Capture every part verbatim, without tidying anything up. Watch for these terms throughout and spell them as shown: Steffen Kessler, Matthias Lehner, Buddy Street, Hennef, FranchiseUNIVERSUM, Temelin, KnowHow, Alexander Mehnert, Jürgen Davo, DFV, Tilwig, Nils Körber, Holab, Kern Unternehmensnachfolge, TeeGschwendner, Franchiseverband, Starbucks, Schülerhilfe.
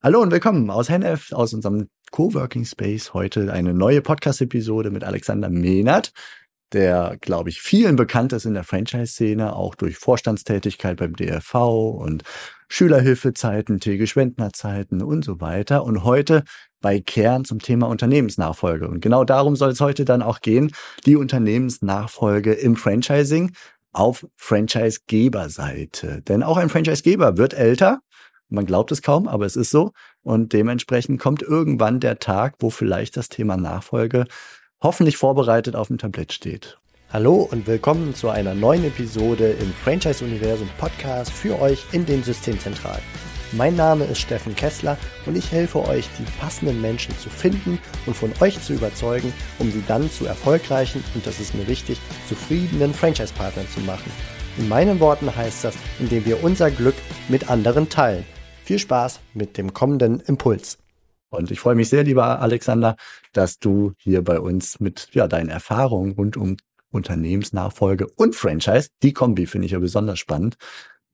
Hallo und willkommen aus Hennef, aus unserem Coworking Space. Heute eine neue Podcast-Episode mit Alexander Mehnert, der, glaube ich, vielen bekannt ist in der Franchise-Szene, auch durch Vorstandstätigkeit beim D F V und Schülerhilfezeiten, TeeGschwendner-Zeiten und so weiter. Und heute bei Kern zum Thema Unternehmensnachfolge. Und genau darum soll es heute dann auch gehen, die Unternehmensnachfolge im Franchising auf Franchisegeberseite. Denn auch ein Franchisegeber wird älter. Man glaubt es kaum, aber es ist so. Und dementsprechend kommt irgendwann der Tag, wo vielleicht das Thema Nachfolge hoffentlich vorbereitet auf dem Tablett steht. Hallo und willkommen zu einer neuen Episode im Franchise-Universum Podcast für euch in den Systemzentralen. Mein Name ist Steffen Kessler und ich helfe euch, die passenden Menschen zu finden und von euch zu überzeugen, um sie dann zu erfolgreichen und, das ist mir wichtig, zufriedenen Franchise-Partnern zu machen. In meinen Worten heißt das, indem wir unser Glück mit anderen teilen. Viel Spaß mit dem kommenden Impuls. Und ich freue mich sehr, lieber Alexander, dass du hier bei uns mit ja, deinen Erfahrungen rund um Unternehmensnachfolge und Franchise, die Kombi finde ich ja besonders spannend,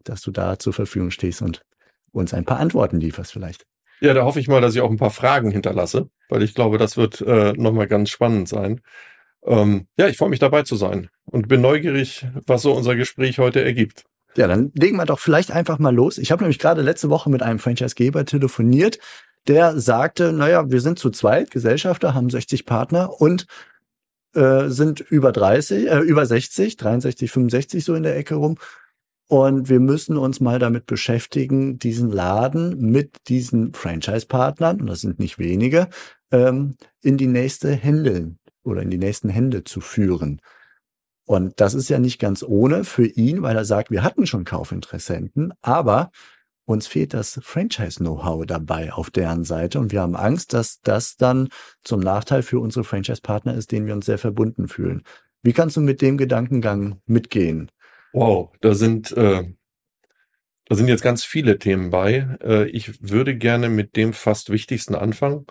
dass du da zur Verfügung stehst und uns ein paar Antworten lieferst vielleicht. Ja, da hoffe ich mal, dass ich auch ein paar Fragen hinterlasse, weil ich glaube, das wird äh, nochmal ganz spannend sein. Ähm, ja, ich freue mich, dabei zu sein und bin neugierig, was so unser Gespräch heute ergibt. Ja, dann legen wir doch vielleicht einfach mal los. Ich habe nämlich gerade letzte Woche mit einem Franchisegeber telefoniert, der sagte, naja, wir sind zu zweit, Gesellschafter, haben sechzig Partner und äh, sind über dreißig, äh, über sechzig, dreiundsechzig, fünfundsechzig so in der Ecke rum. Und wir müssen uns mal damit beschäftigen, diesen Laden mit diesen Franchise-Partnern, und das sind nicht wenige, ähm, in die nächste Hände oder in die nächsten Hände zu führen. Und das ist ja nicht ganz ohne für ihn, weil er sagt, wir hatten schon Kaufinteressenten, aber uns fehlt das Franchise-Know-how dabei auf deren Seite und wir haben Angst, dass das dann zum Nachteil für unsere Franchise-Partner ist, denen wir uns sehr verbunden fühlen. Wie kannst du mit dem Gedankengang mitgehen? Wow, da sind, äh, da sind jetzt ganz viele Themen bei. Äh, ich würde gerne mit dem fast wichtigsten anfangen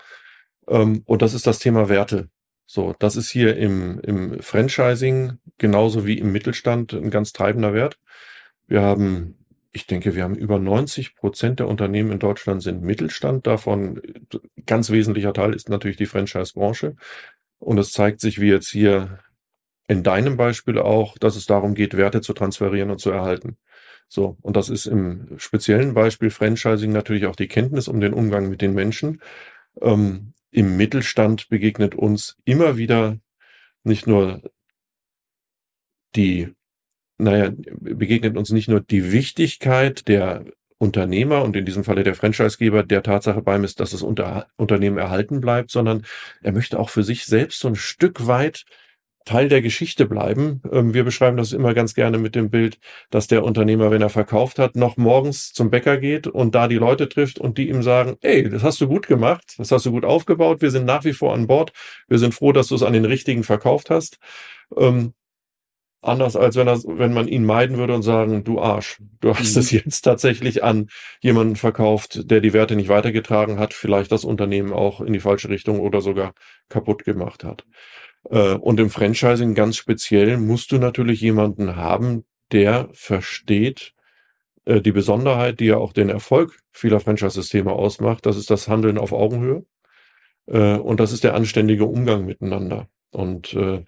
ähm, und das ist das Thema Werte. So, das ist hier im, im Franchising genauso wie im Mittelstand ein ganz treibender Wert. Wir haben, ich denke, wir haben über neunzig Prozent der Unternehmen in Deutschland sind Mittelstand. Davon ganz wesentlicher Teil ist natürlich die Franchise-Branche. Und es zeigt sich, wie jetzt hier in deinem Beispiel auch, dass es darum geht, Werte zu transferieren und zu erhalten. So, und das ist im speziellen Beispiel Franchising natürlich auch die Kenntnis um den Umgang mit den Menschen. Ähm, Im Mittelstand begegnet uns immer wieder nicht nur die, naja, begegnet uns nicht nur die Wichtigkeit der Unternehmer und in diesem Falle der Franchisegeber der Tatsache beim ist, dass das Unter- Unternehmen erhalten bleibt, sondern er möchte auch für sich selbst so ein Stück weit Teil der Geschichte bleiben. Wir beschreiben das immer ganz gerne mit dem Bild, dass der Unternehmer, wenn er verkauft hat, noch morgens zum Bäcker geht und da die Leute trifft und die ihm sagen, ey, das hast du gut gemacht, das hast du gut aufgebaut, wir sind nach wie vor an Bord, wir sind froh, dass du es an den Richtigen verkauft hast. Ähm, anders als wenn, er, wenn man ihn meiden würde und sagen, du Arsch, du hast mhm. es jetzt tatsächlich an jemanden verkauft, der die Werte nicht weitergetragen hat, vielleicht das Unternehmen auch in die falsche Richtung oder sogar kaputt gemacht hat. Und im Franchising ganz speziell musst du natürlich jemanden haben, der versteht äh, die Besonderheit, die ja auch den Erfolg vieler Franchise-Systeme ausmacht. Das ist das Handeln auf Augenhöhe äh, und das ist der anständige Umgang miteinander. Und äh,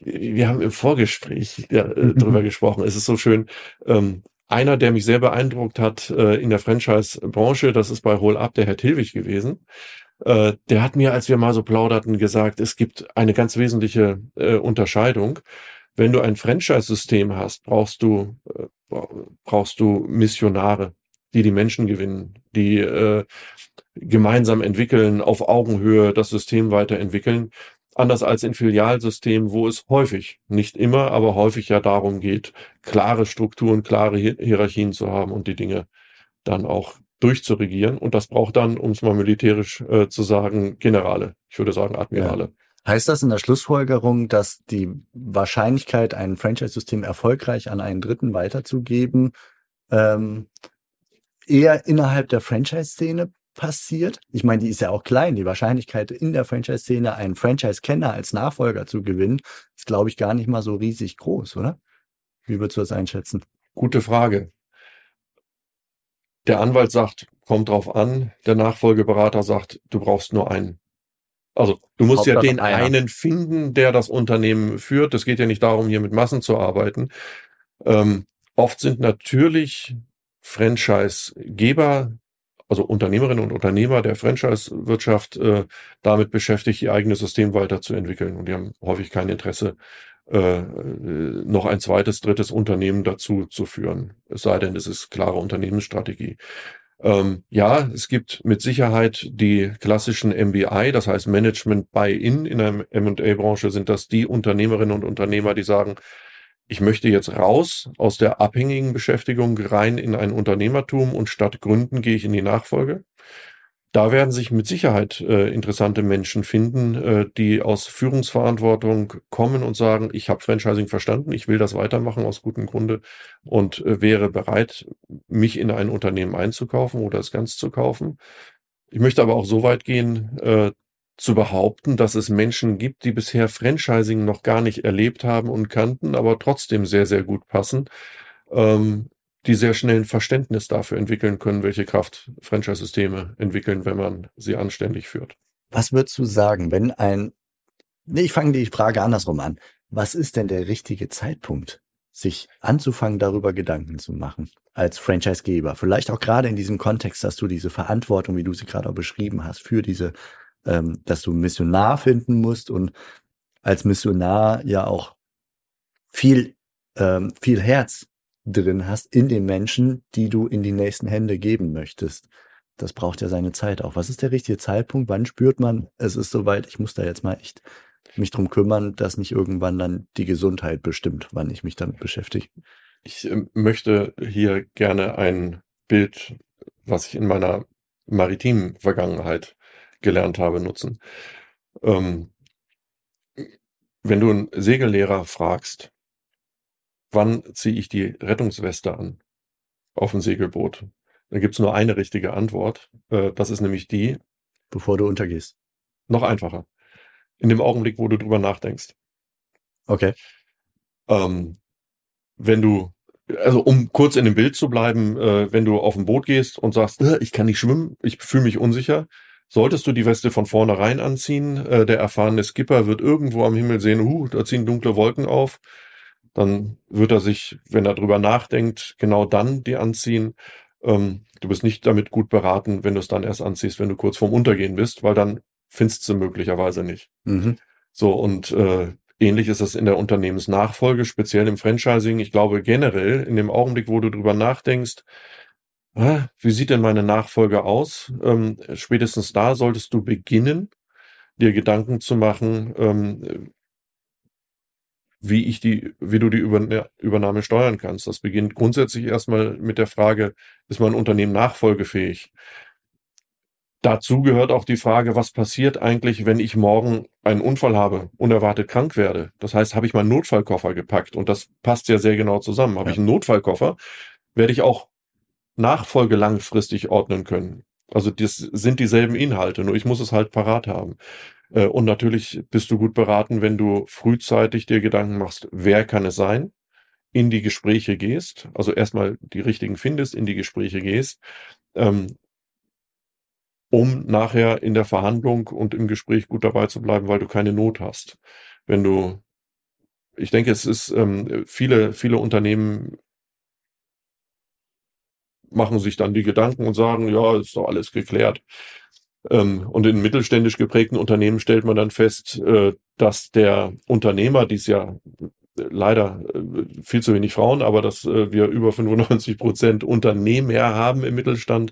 wir haben im Vorgespräch ja, äh, drüber gesprochen. Es ist so schön. Ähm, Einer, der mich sehr beeindruckt hat äh, in der Franchise-Branche, das ist bei Holab der Herr Tilwig gewesen. Äh, der hat mir, als wir mal so plauderten, gesagt, es gibt eine ganz wesentliche äh, Unterscheidung. Wenn du ein Franchise-System hast, brauchst du äh, brauchst du Missionare, die die Menschen gewinnen, die äh, gemeinsam entwickeln, auf Augenhöhe das System weiterentwickeln. Anders als in Filialsystemen, wo es häufig, nicht immer, aber häufig ja darum geht, klare Strukturen, klare Hierarchien zu haben und die Dinge dann auch durchzuregieren. Und das braucht dann, um es mal militärisch äh, zu sagen, Generale. Ich würde sagen Admirale. Ja. Heißt das in der Schlussfolgerung, dass die Wahrscheinlichkeit, ein Franchise-System erfolgreich an einen Dritten weiterzugeben, ähm, eher innerhalb der Franchise-Szene passiert? Ich meine, die ist ja auch klein. Die Wahrscheinlichkeit in der Franchise-Szene, einen Franchise-Kenner als Nachfolger zu gewinnen, ist, glaube ich, gar nicht mal so riesig groß, oder? Wie würdest du das einschätzen? Gute Frage. Der Anwalt sagt, Kommt drauf an, der Nachfolgeberater sagt, du brauchst nur einen. Also du musst Hauptsache ja den einer. einen finden, der das Unternehmen führt. Es geht ja nicht darum, hier mit Massen zu arbeiten. Ähm, oft sind natürlich Franchisegeber, also Unternehmerinnen und Unternehmer der Franchise-Wirtschaft, äh, damit beschäftigt, ihr eigenes System weiterzuentwickeln. Und die haben häufig kein Interesse, äh, noch ein zweites, drittes Unternehmen dazu zu führen. Es sei denn, es ist klare Unternehmensstrategie. Ähm, ja, es gibt mit Sicherheit die klassischen M B I, das heißt Management Buy-in. In der M und A-Branche sind das die Unternehmerinnen und Unternehmer, die sagen, ich möchte jetzt raus aus der abhängigen Beschäftigung rein in ein Unternehmertum und statt gründen gehe ich in die Nachfolge. Da werden sich mit Sicherheit äh, interessante Menschen finden, äh, die aus Führungsverantwortung kommen und sagen, ich habe Franchising verstanden, ich will das weitermachen aus gutem Grunde und äh, wäre bereit, mich in ein Unternehmen einzukaufen oder es ganz zu kaufen. Ich möchte aber auch so weit gehen, äh, zu behaupten, dass es Menschen gibt, die bisher Franchising noch gar nicht erlebt haben und kannten, aber trotzdem sehr, sehr gut passen, ähm, die sehr schnell ein Verständnis dafür entwickeln können, welche Kraft Franchise-Systeme entwickeln, wenn man sie anständig führt. Was würdest du sagen, wenn ein... Nee, ich fange die Frage andersrum an. Was ist denn der richtige Zeitpunkt, sich anzufangen, darüber Gedanken zu machen als Franchisegeber? Vielleicht auch gerade in diesem Kontext, dass du diese Verantwortung, wie du sie gerade auch beschrieben hast, für diese... dass du einen Missionar finden musst und als Missionar ja auch viel, ähm, viel Herz drin hast in den Menschen, die du in die nächsten Hände geben möchtest. Das braucht ja seine Zeit auch. Was ist der richtige Zeitpunkt? Wann spürt man, es ist soweit, ich muss da jetzt mal echt mich drum kümmern, dass nicht irgendwann dann die Gesundheit bestimmt, wann ich mich damit beschäftige? Ich möchte hier gerne ein Bild, was ich in meiner maritimen Vergangenheit gelernt habe, nutzen. Ähm, wenn du einen Segellehrer fragst, wann ziehe ich die Rettungsweste an auf dem Segelboot, dann gibt es nur eine richtige Antwort. Äh, das ist nämlich die, bevor du untergehst. Noch einfacher. In dem Augenblick, wo du drüber nachdenkst. Okay. Ähm, wenn du Also um kurz in dem Bild zu bleiben, äh, wenn du auf dem Boot gehst und sagst, ich kann nicht schwimmen, ich fühle mich unsicher, solltest du die Weste von vornherein anziehen, äh, der erfahrene Skipper wird irgendwo am Himmel sehen, huh, da ziehen dunkle Wolken auf, dann wird er sich, wenn er drüber nachdenkt, genau dann die anziehen. Ähm, du bist nicht damit gut beraten, wenn du es dann erst anziehst, wenn du kurz vorm Untergehen bist, weil dann findest du möglicherweise nicht. Mhm. So, und äh, ähnlich ist es in der Unternehmensnachfolge, speziell im Franchising. Ich glaube generell, in dem Augenblick, wo du drüber nachdenkst, wie sieht denn meine Nachfolge aus? Ähm, spätestens da solltest du beginnen, dir Gedanken zu machen, ähm, wie ich die, wie du die Über- Übernahme steuern kannst. Das beginnt grundsätzlich erstmal mit der Frage, ist mein Unternehmen nachfolgefähig? Dazu gehört auch die Frage, was passiert eigentlich, wenn ich morgen einen Unfall habe, unerwartet krank werde? Das heißt, habe ich meinen Notfallkoffer gepackt? Und das passt ja sehr genau zusammen. Habe ja. ich einen Notfallkoffer, werde ich auch Nachfolge langfristig ordnen können. Also das sind dieselben Inhalte, nur ich muss es halt parat haben. Und natürlich bist du gut beraten, wenn du frühzeitig dir Gedanken machst, wer kann es sein, in die Gespräche gehst, also erstmal die richtigen findest, in die Gespräche gehst, um nachher in der Verhandlung und im Gespräch gut dabei zu bleiben, weil du keine Not hast. Wenn du, ich denke, es ist viele, viele Unternehmen machen sich dann die Gedanken und sagen, ja, ist doch alles geklärt. Ähm, und in mittelständisch geprägten Unternehmen stellt man dann fest, äh, dass der Unternehmer, dies ja leider äh, viel zu wenig Frauen, aber dass äh, wir über fünfundneunzig Prozent Unternehmer haben im Mittelstand,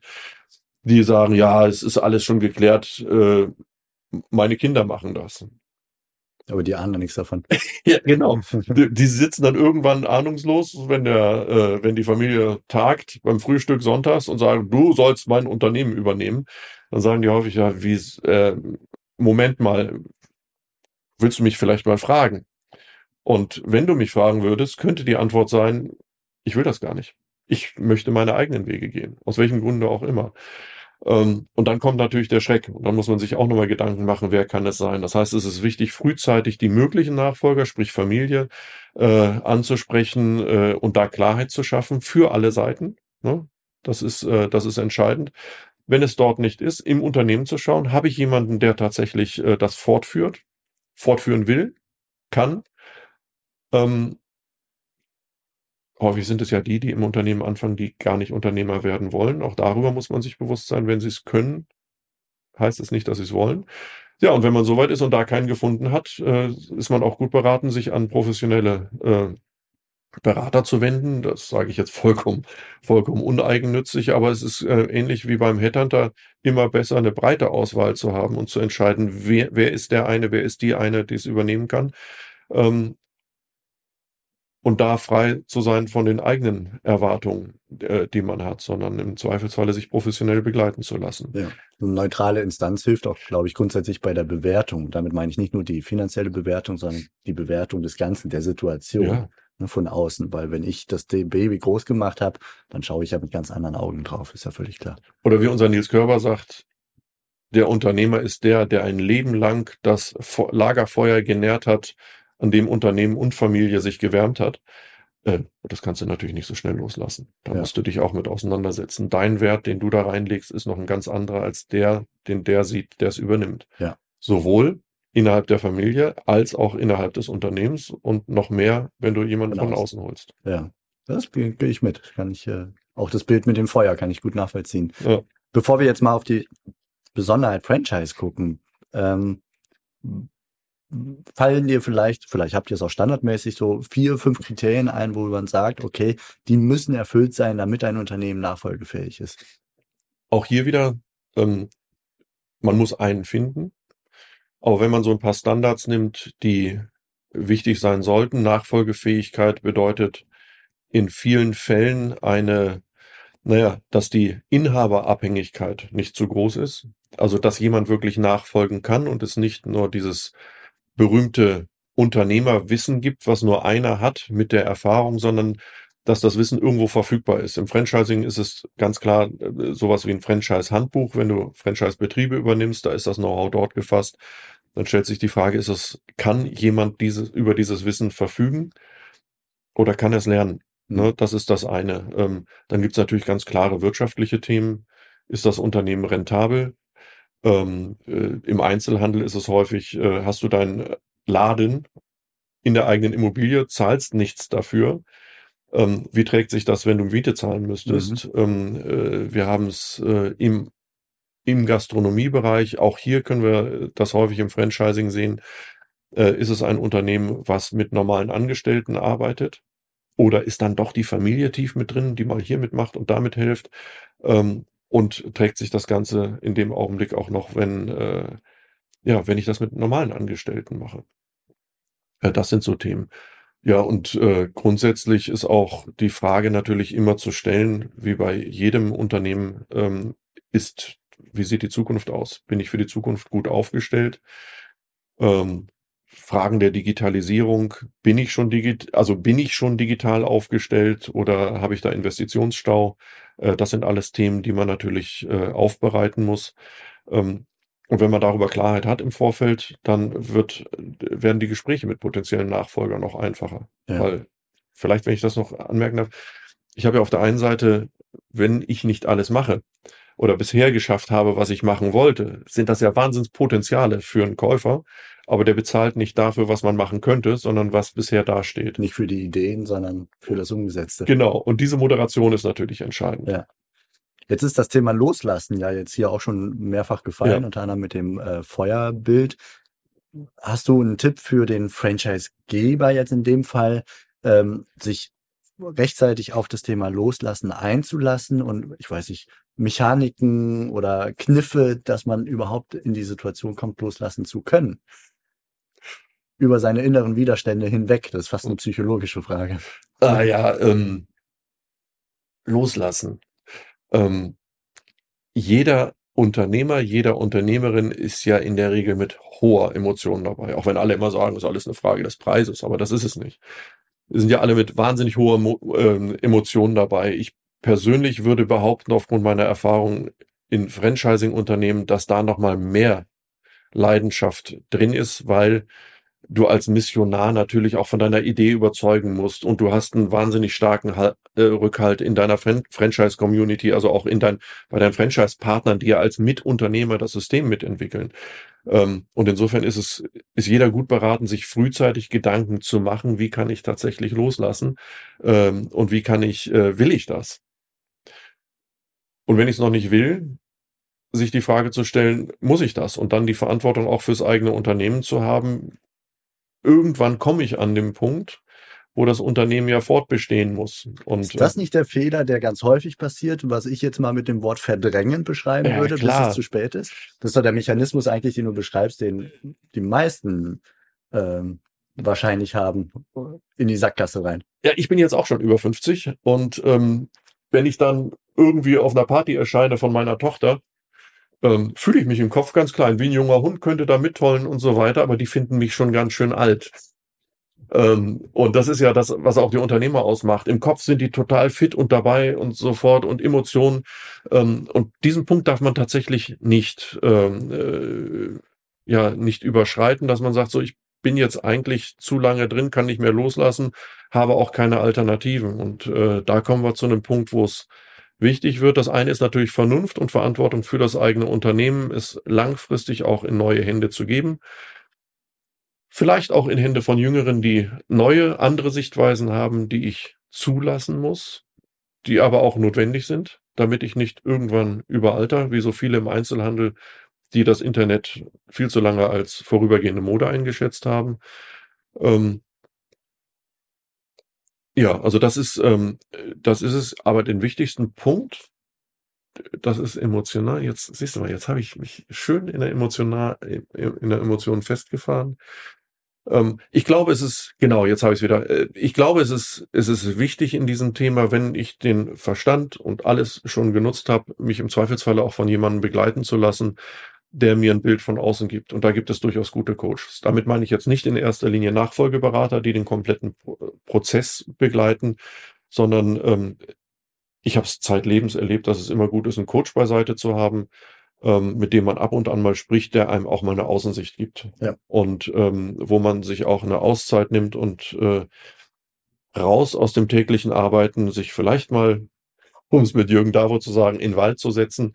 die sagen, ja, es ist alles schon geklärt, äh, meine Kinder machen das. Aber die ahnen nichts davon. Ja, genau. Die, die sitzen dann irgendwann ahnungslos, wenn der, äh, wenn die Familie tagt beim Frühstück sonntags und sagen, du sollst mein Unternehmen übernehmen. Dann sagen die häufig, ja, wie, äh, Moment mal, willst du mich vielleicht mal fragen? Und wenn du mich fragen würdest, könnte die Antwort sein, ich will das gar nicht. Ich möchte meine eigenen Wege gehen, aus welchem Grunde auch immer. Und dann kommt natürlich der Schreck. Und dann muss man sich auch nochmal Gedanken machen, wer kann es sein? Das heißt, es ist wichtig, frühzeitig die möglichen Nachfolger, sprich Familie, äh, anzusprechen äh, und da Klarheit zu schaffen für alle Seiten. Ne? Das ist, äh, das ist entscheidend. wenn es dort nicht ist, im Unternehmen zu schauen, habe ich jemanden, der tatsächlich äh, das fortführt, fortführen will, kann. Ähm, häufig sind es ja die, die im Unternehmen anfangen, die gar nicht Unternehmer werden wollen. Auch darüber muss man sich bewusst sein, wenn sie es können, heißt es nicht, dass sie es wollen. Ja, und wenn man soweit ist und da keinen gefunden hat, äh, ist man auch gut beraten, sich an professionelle äh, Berater zu wenden. Das sage ich jetzt vollkommen, vollkommen uneigennützig, aber es ist äh, ähnlich wie beim Headhunter immer besser, eine breite Auswahl zu haben und zu entscheiden, wer, wer ist der eine, wer ist die eine, die es übernehmen kann. Ähm, und da frei zu sein von den eigenen Erwartungen, äh, die man hat, sondern im Zweifelsfalle sich professionell begleiten zu lassen. Ja. Eine neutrale Instanz hilft auch, glaube ich, grundsätzlich bei der Bewertung. Damit meine ich nicht nur die finanzielle Bewertung, sondern die Bewertung des Ganzen, der Situation. Ja. Von außen, weil wenn ich das Baby groß gemacht habe, dann schaue ich ja mit ganz anderen Augen drauf, ist ja völlig klar. Oder wie unser Nils Körber sagt, der Unternehmer ist der, der ein Leben lang das Lagerfeuer genährt hat, an dem Unternehmen und Familie sich gewärmt hat. Das kannst du natürlich nicht so schnell loslassen. Da ja. musst du dich auch mit auseinandersetzen. Dein Wert, den du da reinlegst, ist noch ein ganz anderer als der, den der sieht, der es übernimmt. Ja. Sowohl innerhalb der Familie, als auch innerhalb des Unternehmens und noch mehr, wenn du jemanden von außen holst. Ja, das gehe ich mit. Kann ich, äh, auch das Bild mit dem Feuer kann ich gut nachvollziehen. Ja. Bevor wir jetzt mal auf die Besonderheit Franchise gucken, ähm, fallen dir vielleicht, vielleicht habt ihr es auch standardmäßig, so vier, fünf Kriterien ein, wo man sagt, okay, die müssen erfüllt sein, damit ein Unternehmen nachfolgefähig ist. Auch hier wieder, ähm, man muss einen finden. Aber wenn man so ein paar Standards nimmt, die wichtig sein sollten, Nachfolgefähigkeit bedeutet in vielen Fällen eine, naja, dass die Inhaberabhängigkeit nicht zu groß ist. Also, dass jemand wirklich nachfolgen kann und es nicht nur dieses berühmte Unternehmerwissen gibt, was nur einer hat mit der Erfahrung, sondern dass das Wissen irgendwo verfügbar ist. Im Franchising ist es ganz klar sowas wie ein Franchise-Handbuch. Wenn du Franchise-Betriebe übernimmst, da ist das Know-how dort gefasst. Dann stellt sich die Frage, ist es, kann jemand dieses, über dieses Wissen verfügen oder kann er es lernen? Ne, das ist das eine. Ähm, dann gibt es natürlich ganz klare wirtschaftliche Themen. Ist das Unternehmen rentabel? Ähm, äh, im Einzelhandel ist es häufig, äh, hast du deinen Laden in der eigenen Immobilie, zahlst nichts dafür. Wie trägt sich das, wenn du Miete zahlen müsstest? Mhm. Wir haben es im, im Gastronomiebereich. Auch hier können wir das häufig im Franchising sehen. Ist es ein Unternehmen, was mit normalen Angestellten arbeitet? Oder ist dann doch die Familie tief mit drin, die mal hier mitmacht und damit hilft? Und trägt sich das Ganze in dem Augenblick auch noch, wenn, ja, wenn ich das mit normalen Angestellten mache? Das sind so Themen. Ja, und äh, grundsätzlich ist auch die Frage natürlich immer zu stellen, wie bei jedem Unternehmen, ähm, ist, wie sieht die Zukunft aus? Bin ich für die Zukunft gut aufgestellt? Ähm, Fragen der Digitalisierung, bin ich schon digi- also bin ich schon digital aufgestellt oder habe ich da Investitionsstau? Äh, das sind alles Themen, die man natürlich äh, aufbereiten muss. Ähm, Und wenn man darüber Klarheit hat im Vorfeld, dann wird, werden die Gespräche mit potenziellen Nachfolgern noch einfacher. Ja. Weil, vielleicht, wenn ich das noch anmerken darf, ich habe ja auf der einen Seite, wenn ich nicht alles mache oder bisher geschafft habe, was ich machen wollte, sind das ja Wahnsinnspotenziale für einen Käufer, aber der bezahlt nicht dafür, was man machen könnte, sondern was bisher dasteht. Nicht für die Ideen, sondern für das Umgesetzte. Genau, und diese Moderation ist natürlich entscheidend. Ja. Jetzt ist das Thema Loslassen ja jetzt hier auch schon mehrfach gefallen, ja. unter anderem mit dem äh, Feuerbild. Hast du einen Tipp für den Franchisegeber jetzt in dem Fall, ähm, sich rechtzeitig auf das Thema Loslassen einzulassen und, ich weiß nicht, Mechaniken oder Kniffe, dass man überhaupt in die Situation kommt, loslassen zu können? Über seine inneren Widerstände hinweg, das ist fast eine psychologische Frage. Ah ja, ähm, loslassen. Ähm, jeder Unternehmer, jeder Unternehmerin ist ja in der Regel mit hoher Emotion dabei. Auch wenn alle immer sagen, das ist alles eine Frage des Preises, aber das ist es nicht. Wir sind ja alle mit wahnsinnig hoher Mo- ähm, Emotion dabei. Ich persönlich würde behaupten, aufgrund meiner Erfahrung in Franchising-Unternehmen, dass da nochmal mehr Leidenschaft drin ist, weil du als Missionar natürlich auch von deiner Idee überzeugen musst und du hast einen wahnsinnig starken Hal- äh, Rückhalt in deiner Fran- Franchise-Community, also auch in dein, bei deinen Franchise-Partnern, die ja als Mitunternehmer das System mitentwickeln. Ähm, und insofern ist es, ist jeder gut beraten, sich frühzeitig Gedanken zu machen, wie kann ich tatsächlich loslassen ähm, und wie kann ich, äh, will ich das? Und wenn ich es noch nicht will, sich die Frage zu stellen, muss ich das? Und dann die Verantwortung auch fürs eigene Unternehmen zu haben. Irgendwann komme ich an den Punkt, wo das Unternehmen ja fortbestehen muss. Und ist das nicht der Fehler, der ganz häufig passiert, was ich jetzt mal mit dem Wort verdrängen beschreiben ja, würde, klar. bis es zu spät ist? Das ist doch der Mechanismus eigentlich, den du beschreibst, den die meisten ähm, wahrscheinlich haben, in die Sackgasse rein. Ja, ich bin jetzt auch schon über fünfzig und ähm, wenn ich dann irgendwie auf einer Party erscheine von meiner Tochter, Ähm, fühle ich mich im Kopf ganz klein, wie ein junger Hund könnte da mittollen und so weiter, aber die finden mich schon ganz schön alt. Ähm, und das ist ja das, was auch die Unternehmer ausmacht. Im Kopf sind die total fit und dabei und so fort und Emotionen. Ähm, und diesen Punkt darf man tatsächlich nicht, ähm, äh, ja, nicht überschreiten, dass man sagt, so, ich bin jetzt eigentlich zu lange drin, kann nicht mehr loslassen, habe auch keine Alternativen. Und äh, da kommen wir zu einem Punkt, wo es wichtig wird. Das eine ist natürlich Vernunft und Verantwortung für das eigene Unternehmen, es langfristig auch in neue Hände zu geben. Vielleicht auch in Hände von Jüngeren, die neue, andere Sichtweisen haben, die ich zulassen muss, die aber auch notwendig sind, damit ich nicht irgendwann überalter, wie so viele im Einzelhandel, die das Internet viel zu lange als vorübergehende Mode eingeschätzt haben. Ähm, Ja, also das ist, ähm, das ist es, aber den wichtigsten Punkt, das ist emotional. Jetzt siehst du mal, jetzt habe ich mich schön in der, emotional, in der Emotion festgefahren. Ähm, ich glaube, es ist, genau, jetzt habe ich es wieder. Äh, ich glaube, es ist, es ist wichtig in diesem Thema, wenn ich den Verstand und alles schon genutzt habe, mich im Zweifelsfalle auch von jemandem begleiten zu lassen, der mir ein Bild von außen gibt. Und da gibt es durchaus gute Coaches. Damit meine ich jetzt nicht in erster Linie Nachfolgeberater, die den kompletten Prozess begleiten, sondern ähm, ich habe es zeitlebens erlebt, dass es immer gut ist, einen Coach beiseite zu haben, ähm, mit dem man ab und an mal spricht, der einem auch mal eine Außensicht gibt. Ja. Und ähm, wo man sich auch eine Auszeit nimmt und äh, raus aus dem täglichen Arbeiten, sich vielleicht mal, um es mit Jürgen Davo zu sagen, in den Wald zu setzen,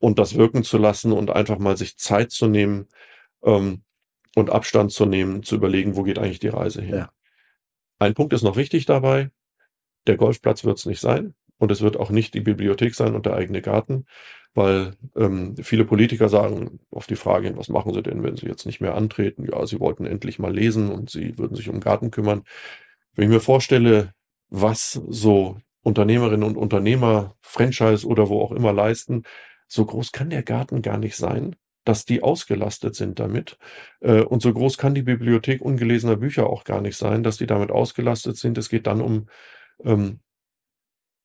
und das wirken zu lassen und einfach mal sich Zeit zu nehmen ähm, und Abstand zu nehmen, zu überlegen, wo geht eigentlich die Reise hin. Ja. Ein Punkt ist noch wichtig dabei, der Golfplatz wird es nicht sein und es wird auch nicht die Bibliothek sein und der eigene Garten, weil ähm, viele Politiker sagen auf die Frage hin, was machen sie denn, wenn sie jetzt nicht mehr antreten? Ja, sie wollten endlich mal lesen und sie würden sich um den Garten kümmern. Wenn ich mir vorstelle, was so Unternehmerinnen und Unternehmer, Franchise oder wo auch immer leisten, so groß kann der Garten gar nicht sein, dass die ausgelastet sind damit. Und so groß kann die Bibliothek ungelesener Bücher auch gar nicht sein, dass die damit ausgelastet sind. Es geht dann um,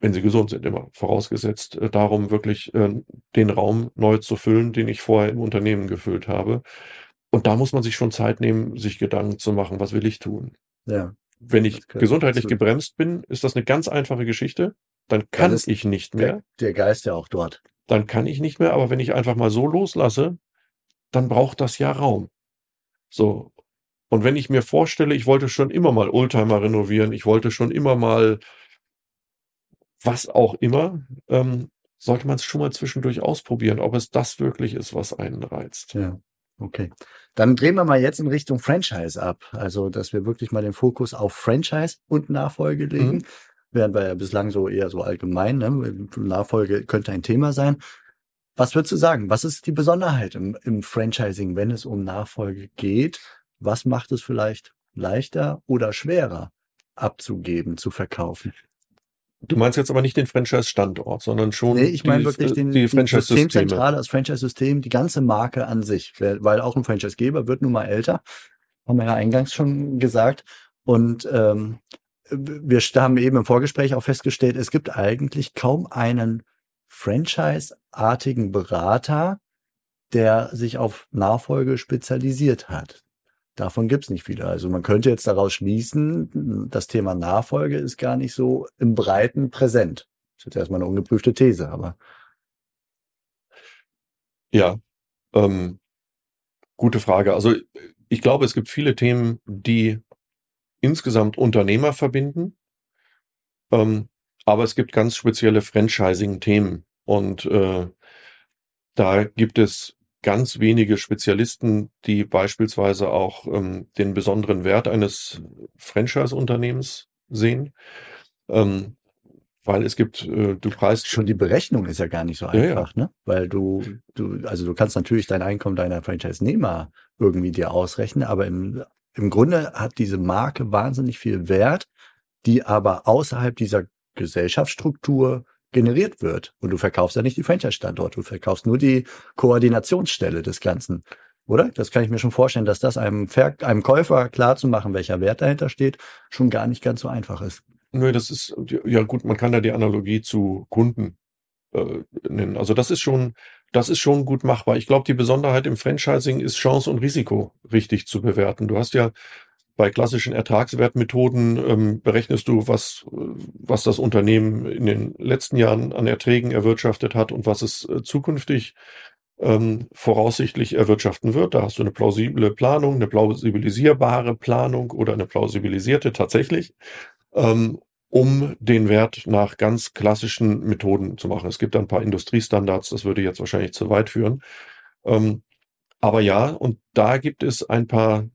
wenn sie gesund sind, immer vorausgesetzt, darum wirklich den Raum neu zu füllen, den ich vorher im Unternehmen gefüllt habe. Und da muss man sich schon Zeit nehmen, sich Gedanken zu machen, was will ich tun? Ja. Wenn ich gesundheitlich absolut. gebremst bin, ist das eine ganz einfache Geschichte. Dann kann dann ich nicht mehr. Der, der Geist ja auch dort. Dann kann ich nicht mehr, aber wenn ich einfach mal so loslasse, dann braucht das ja Raum. So. Und wenn ich mir vorstelle, ich wollte schon immer mal Oldtimer renovieren, ich wollte schon immer mal was auch immer, ähm, sollte man es schon mal zwischendurch ausprobieren, ob es das wirklich ist, was einen reizt. Ja. Okay, dann drehen wir mal jetzt in Richtung Franchise ab. Also, dass wir wirklich mal den Fokus auf Franchise und Nachfolge legen. Mhm. Während wir ja bislang so eher so allgemein, ne? Nachfolge könnte ein Thema sein. Was würdest du sagen? Was ist die Besonderheit im, im Franchising, wenn es um Nachfolge geht? Was macht es vielleicht leichter oder schwerer abzugeben, zu verkaufen? Du meinst jetzt aber nicht den Franchise-Standort, sondern schon nee, ich meine die, wirklich den, die Franchise-Systeme. Die Systemzentrale, das Franchise-System, die ganze Marke an sich. Weil auch ein Franchise-Geber wird nun mal älter, haben wir ja eingangs schon gesagt. Und ähm, wir haben eben im Vorgespräch auch festgestellt, es gibt eigentlich kaum einen Franchise-artigen Berater, der sich auf Nachfolge spezialisiert hat. Davon gibt es nicht viele. Also man könnte jetzt daraus schließen, das Thema Nachfolge ist gar nicht so im Breiten präsent. Das ist jetzt erstmal eine ungeprüfte These, aber. Ja, ähm, gute Frage. Also Ich glaube, es gibt viele Themen, die insgesamt Unternehmer verbinden, ähm, aber es gibt ganz spezielle Franchising-Themen und äh, da gibt es ganz wenige Spezialisten, die beispielsweise auch ähm, den besonderen Wert eines Franchise-Unternehmens sehen, ähm, weil es gibt, äh, du preist... Schon die Berechnung ist ja gar nicht so einfach, ja, ja. ne? Weil du, du, also du kannst natürlich dein Einkommen deiner Franchise-Nehmer irgendwie dir ausrechnen, aber im, im Grunde hat diese Marke wahnsinnig viel Wert, die aber außerhalb dieser Gesellschaftsstruktur generiert wird. Und du verkaufst ja nicht die Franchise-Standorte, du verkaufst nur die Koordinationsstelle des Ganzen, oder? Das kann ich mir schon vorstellen, dass das einem, Ver- einem Käufer klarzumachen, welcher Wert dahinter steht, schon gar nicht ganz so einfach ist. Nö, das ist, ja gut, man kann da die Analogie zu Kunden äh, nennen. Also das ist schon, das ist schon gut machbar. Ich glaube, die Besonderheit im Franchising ist, Chance und Risiko richtig zu bewerten. Du hast ja bei klassischen Ertragswertmethoden ähm, berechnest du, was, was das Unternehmen in den letzten Jahren an Erträgen erwirtschaftet hat und was es äh, zukünftig ähm, voraussichtlich erwirtschaften wird. Da hast du eine plausible Planung, eine plausibilisierbare Planung oder eine plausibilisierte tatsächlich, ähm, um den Wert nach ganz klassischen Methoden zu machen. Es gibt ein paar Industriestandards, das würde jetzt wahrscheinlich zu weit führen. Ähm, aber ja, und da gibt es ein paar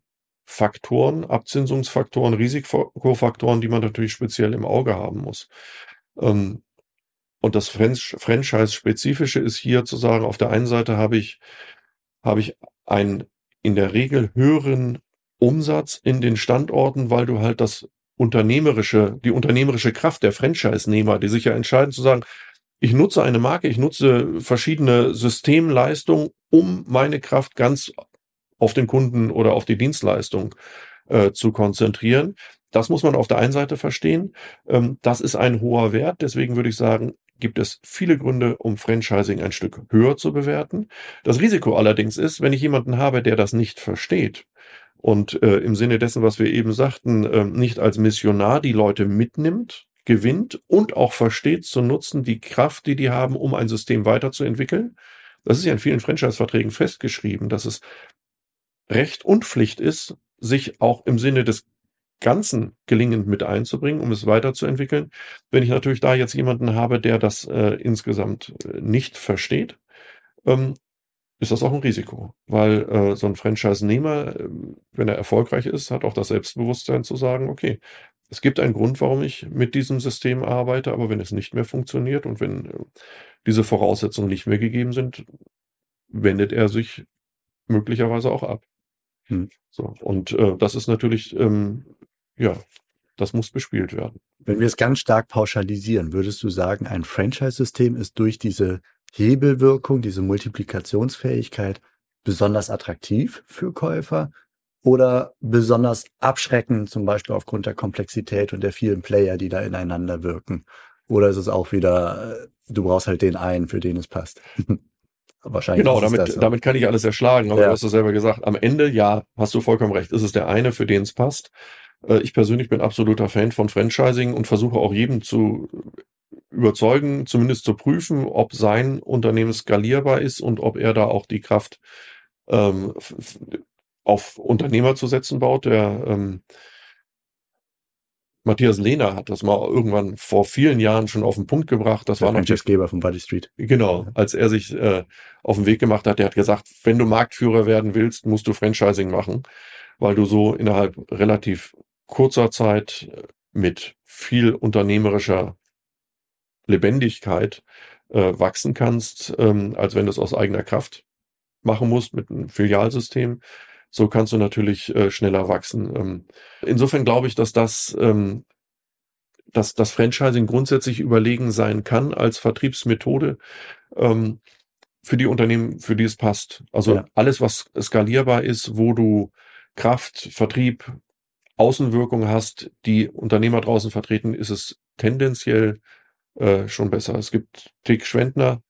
Faktoren, Abzinsungsfaktoren, Risikofaktoren, die man natürlich speziell im Auge haben muss. Und das Franchise-Spezifische ist hier zu sagen, auf der einen Seite habe ich, habe ich einen in der Regel höheren Umsatz in den Standorten, weil du halt das unternehmerische, die unternehmerische Kraft der Franchise-Nehmer, die sich ja entscheiden zu sagen, ich nutze eine Marke, ich nutze verschiedene Systemleistungen, um meine Kraft ganz auf den Kunden oder auf die Dienstleistung äh, zu konzentrieren. Das muss man auf der einen Seite verstehen. Ähm, das ist ein hoher Wert. Deswegen würde ich sagen, gibt es viele Gründe, um Franchising ein Stück höher zu bewerten. Das Risiko allerdings ist, wenn ich jemanden habe, der das nicht versteht und äh, im Sinne dessen, was wir eben sagten, äh, nicht als Missionar die Leute mitnimmt, gewinnt und auch versteht zu nutzen, die Kraft, die die haben, um ein System weiterzuentwickeln. Das ist ja in vielen Franchise-Verträgen festgeschrieben, dass es Recht und Pflicht ist, sich auch im Sinne des Ganzen gelingend mit einzubringen, um es weiterzuentwickeln. Wenn ich natürlich da jetzt jemanden habe, der das äh, insgesamt nicht versteht, ähm, ist das auch ein Risiko. Weil äh, so ein Franchise-Nehmer, äh, wenn er erfolgreich ist, hat auch das Selbstbewusstsein zu sagen, okay, es gibt einen Grund, warum ich mit diesem System arbeite, aber wenn es nicht mehr funktioniert und wenn äh, diese Voraussetzungen nicht mehr gegeben sind, wendet er sich möglicherweise auch ab. Hm. So, und äh, das ist natürlich, ähm, ja, das muss bespielt werden. Wenn wir es ganz stark pauschalisieren, würdest du sagen, ein Franchise-System ist durch diese Hebelwirkung, diese Multiplikationsfähigkeit besonders attraktiv für Käufer oder besonders abschreckend, zum Beispiel aufgrund der Komplexität und der vielen Player, die da ineinander wirken? Oder ist es auch wieder, du brauchst halt den einen, für den es passt? Wahrscheinlich genau, damit, das, ne? damit kann ich alles erschlagen, aber ja. Du hast es selber gesagt. Am Ende, ja, hast du vollkommen recht, ist es der eine, für den es passt. Ich persönlich bin absoluter Fan von Franchising und versuche auch jedem zu überzeugen, zumindest zu prüfen, ob sein Unternehmen skalierbar ist und ob er da auch die Kraft ähm, auf Unternehmer zu setzen baut. Der ähm, Matthias Lehner hat das mal irgendwann vor vielen Jahren schon auf den Punkt gebracht. Das der war noch Franchisegeber von Buddy Street. Genau, als er sich äh, auf den Weg gemacht hat, der hat gesagt, wenn du Marktführer werden willst, musst du Franchising machen, weil du so innerhalb relativ kurzer Zeit mit viel unternehmerischer Lebendigkeit äh, wachsen kannst, ähm, als wenn du es aus eigener Kraft machen musst mit einem Filialsystem. So kannst du natürlich äh, schneller wachsen. Ähm, insofern glaube ich, dass das, ähm, dass das Franchising grundsätzlich überlegen sein kann als Vertriebsmethode ähm, für die Unternehmen, für die es passt. Also ja. Alles, was skalierbar ist, wo du Kraft, Vertrieb, Außenwirkung hast, die Unternehmer draußen vertreten, ist es tendenziell äh, schon besser. Es gibt TeeGschwendner,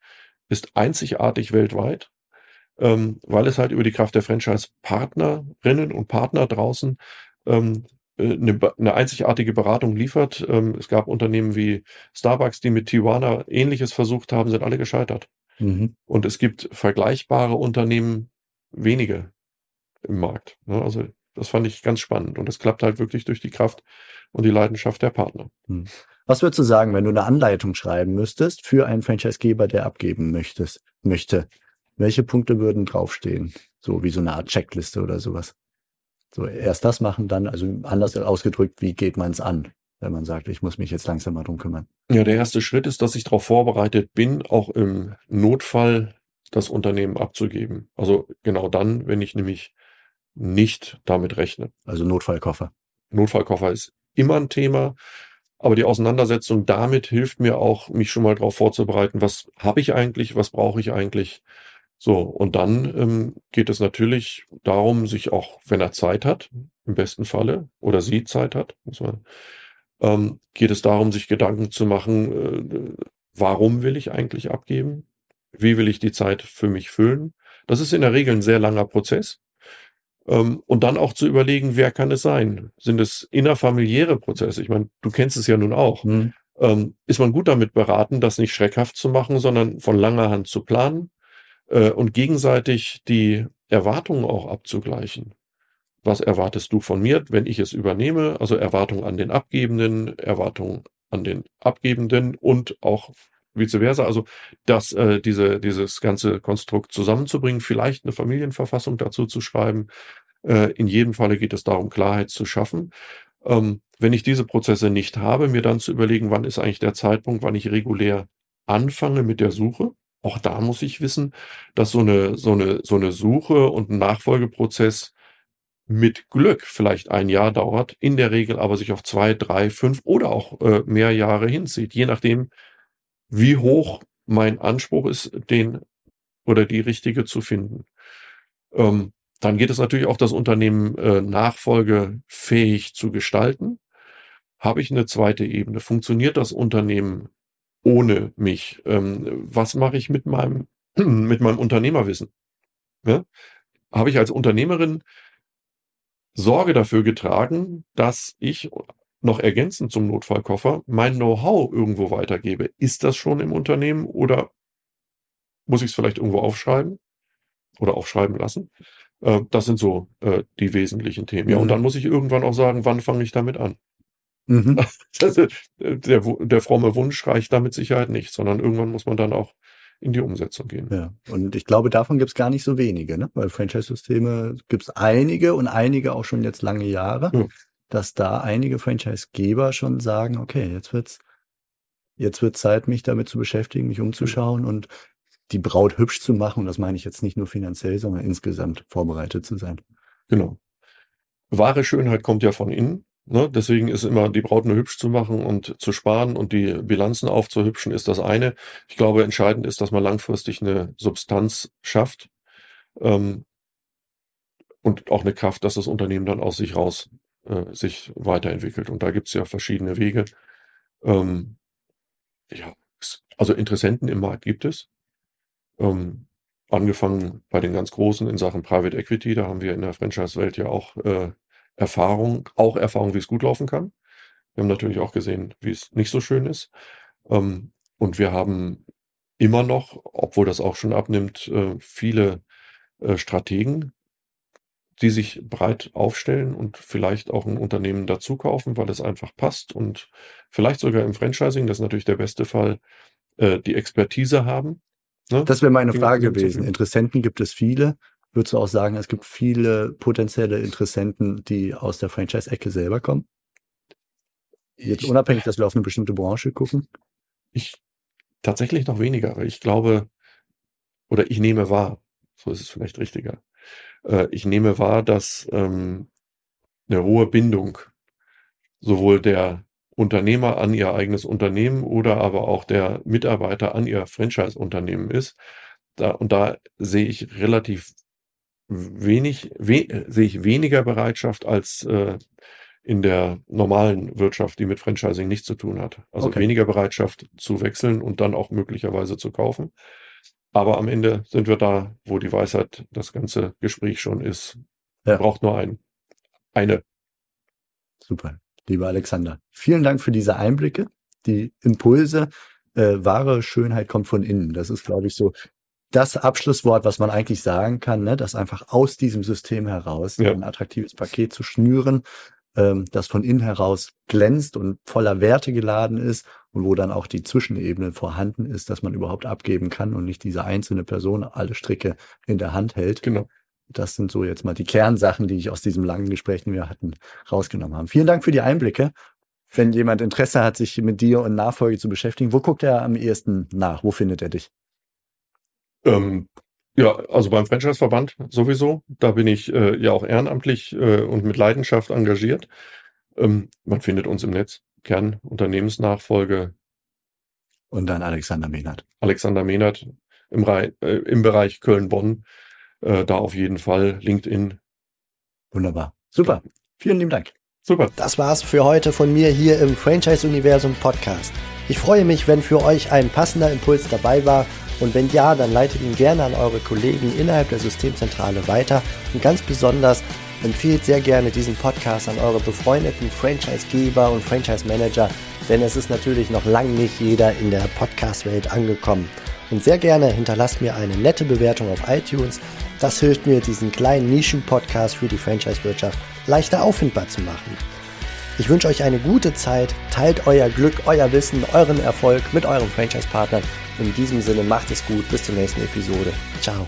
ist einzigartig weltweit, Ähm, weil es halt über die Kraft der Franchise-Partnerinnen und Partner draußen ähm, eine, eine einzigartige Beratung liefert. Ähm, es gab Unternehmen wie Starbucks, die mit Tijuana Ähnliches versucht haben, sind alle gescheitert. Mhm. Und es gibt vergleichbare Unternehmen, wenige. im Markt. Ne? Also das fand ich ganz spannend und das klappt halt wirklich durch die Kraft und die Leidenschaft der Partner. Hm. Was würdest du sagen, wenn du eine Anleitung schreiben müsstest für einen Franchisegeber, der abgeben möchtest, möchte? Welche Punkte würden draufstehen? So wie so eine Art Checkliste oder sowas. So erst das machen, dann, also anders ausgedrückt, wie geht man es an, wenn man sagt, ich muss mich jetzt langsam mal drum kümmern? Ja, der erste Schritt ist, dass ich darauf vorbereitet bin, auch im Notfall das Unternehmen abzugeben. Also genau dann, wenn ich nämlich nicht damit rechne. Also Notfallkoffer. Notfallkoffer ist immer ein Thema, aber die Auseinandersetzung damit hilft mir auch, mich schon mal darauf vorzubereiten, was habe ich eigentlich, was brauche ich eigentlich. So, und dann ähm, geht es natürlich darum, sich auch, wenn er Zeit hat, im besten Falle, oder sie Zeit hat, muss man, ähm, geht es darum, sich Gedanken zu machen, äh, warum will ich eigentlich abgeben? Wie will ich die Zeit für mich füllen? Das ist in der Regel ein sehr langer Prozess. Ähm, und dann auch zu überlegen, wer kann es sein? Sind es innerfamiliäre Prozesse? Ich meine, du kennst es ja nun auch. Mhm. Ähm, ist man gut damit beraten, das nicht schreckhaft zu machen, sondern von langer Hand zu planen? Und gegenseitig die Erwartungen auch abzugleichen. Was erwartest du von mir, wenn ich es übernehme? Also Erwartungen an den Abgebenden, Erwartungen an den Abgebenden und auch vice versa. Also das, äh, diese, dieses ganze Konstrukt zusammenzubringen, vielleicht eine Familienverfassung dazu zu schreiben. Äh, in jedem Falle geht es darum, Klarheit zu schaffen. Ähm, wenn ich diese Prozesse nicht habe, mir dann zu überlegen, wann ist eigentlich der Zeitpunkt, wann ich regulär anfange mit der Suche. Auch da muss ich wissen, dass so eine, so eine, so eine Suche und ein Nachfolgeprozess mit Glück vielleicht ein Jahr dauert, in der Regel aber sich auf zwei, drei, fünf oder auch äh, mehr Jahre hinzieht, je nachdem, wie hoch mein Anspruch ist, den oder die Richtige zu finden. Ähm, dann geht es natürlich auch, das Unternehmen äh, nachfolgefähig zu gestalten. Habe ich eine zweite Ebene? Funktioniert das Unternehmen ohne mich? Ähm, was mache ich mit meinem, mit meinem Unternehmerwissen? Ja? Habe ich als Unternehmerin Sorge dafür getragen, dass ich noch ergänzend zum Notfallkoffer mein Know-how irgendwo weitergebe? Ist das schon im Unternehmen oder muss ich es vielleicht irgendwo aufschreiben oder aufschreiben lassen? Äh, das sind so äh, die wesentlichen Themen. Ja, und dann muss ich irgendwann auch sagen, wann fange ich damit an? Mhm. Das, der, der fromme Wunsch reicht da mit Sicherheit nicht, sondern irgendwann muss man dann auch in die Umsetzung gehen. Ja, und ich glaube, davon gibt es gar nicht so wenige, ne? Weil Franchise-Systeme gibt es einige und einige auch schon jetzt lange Jahre, ja. Dass da einige Franchise-Geber schon sagen, okay, jetzt wird's, jetzt wird's Zeit, mich damit zu beschäftigen, mich umzuschauen und die Braut hübsch zu machen. Und das meine ich jetzt nicht nur finanziell, sondern insgesamt vorbereitet zu sein. Genau. Wahre Schönheit kommt ja von innen. Ne, deswegen ist immer, die Braut nur hübsch zu machen und zu sparen und die Bilanzen aufzuhübschen, ist das eine. Ich glaube, entscheidend ist, dass man langfristig eine Substanz schafft ähm, und auch eine Kraft, dass das Unternehmen dann aus sich raus äh, sich weiterentwickelt. Und da gibt es ja verschiedene Wege. Ähm, ja, also Interessenten im Markt gibt es. Ähm, angefangen bei den ganz Großen in Sachen Private Equity, da haben wir in der Franchise-Welt ja auch äh, Erfahrung, auch Erfahrung, wie es gut laufen kann. Wir haben natürlich auch gesehen, wie es nicht so schön ist. Und wir haben immer noch, obwohl das auch schon abnimmt, viele Strategen, die sich breit aufstellen und vielleicht auch ein Unternehmen dazu kaufen, weil es einfach passt und vielleicht sogar im Franchising, das ist natürlich der beste Fall, die Expertise haben. Das wäre meine Frage gewesen. Interessenten gibt es viele. Würdest du auch sagen, es gibt viele potenzielle Interessenten, die aus der Franchise-Ecke selber kommen? Jetzt unabhängig, dass wir auf eine bestimmte Branche gucken? Ich tatsächlich noch weniger. Ich glaube, oder ich nehme wahr, so ist es vielleicht richtiger, ich nehme wahr, dass ähm, eine hohe Bindung sowohl der Unternehmer an ihr eigenes Unternehmen oder aber auch der Mitarbeiter an ihr Franchise-Unternehmen ist. Da, und da sehe ich relativ wenig, we, sehe ich weniger Bereitschaft als äh, in der normalen Wirtschaft, die mit Franchising nichts zu tun hat. Also okay. Weniger Bereitschaft zu wechseln und dann auch möglicherweise zu kaufen. Aber am Ende sind wir da, wo die Weisheit das ganze Gespräch schon ist. Ja. Braucht nur einen. Eine. Super, lieber Alexander. Vielen Dank für diese Einblicke, die Impulse. Äh, wahre Schönheit kommt von innen. Das ist, glaube ich, so das Abschlusswort, was man eigentlich sagen kann, ne, das einfach aus diesem System heraus ja. ein attraktives Paket zu schnüren, ähm, das von innen heraus glänzt und voller Werte geladen ist und wo dann auch die Zwischenebene vorhanden ist, dass man überhaupt abgeben kann und nicht diese einzelne Person alle Stricke in der Hand hält. Genau. Das sind so jetzt mal die Kernsachen, die ich aus diesem langen Gespräch, den wir hatten, rausgenommen habe. Vielen Dank für die Einblicke. Wenn jemand Interesse hat, sich mit dir und Nachfolge zu beschäftigen, wo guckt er am ehesten nach? Wo findet er dich? Ähm, ja, also beim Franchiseverband sowieso. Da bin ich äh, ja auch ehrenamtlich äh, und mit Leidenschaft engagiert. Ähm, man findet uns im Netz. Kern Unternehmensnachfolge. Und dann Alexander Mehnert. Alexander Mehnert im, äh, im Bereich Köln-Bonn. Äh, da auf jeden Fall LinkedIn. Wunderbar. Super. Vielen lieben Dank. Super. Das war's für heute von mir hier im Franchise-Universum Podcast. Ich freue mich, wenn für euch ein passender Impuls dabei war, und wenn ja, dann leitet ihn gerne an eure Kollegen innerhalb der Systemzentrale weiter, und ganz besonders empfehlt sehr gerne diesen Podcast an eure befreundeten Franchisegeber und Franchise-Manager, denn es ist natürlich noch lang nicht jeder in der Podcast-Welt angekommen. Und sehr gerne hinterlasst mir eine nette Bewertung auf iTunes. Das hilft mir, diesen kleinen Nischen-Podcast für die Franchise-Wirtschaft leichter auffindbar zu machen. Ich wünsche euch eine gute Zeit, teilt euer Glück, euer Wissen, euren Erfolg mit euren Franchise-Partnern. In diesem Sinne macht es gut, bis zur nächsten Episode. Ciao.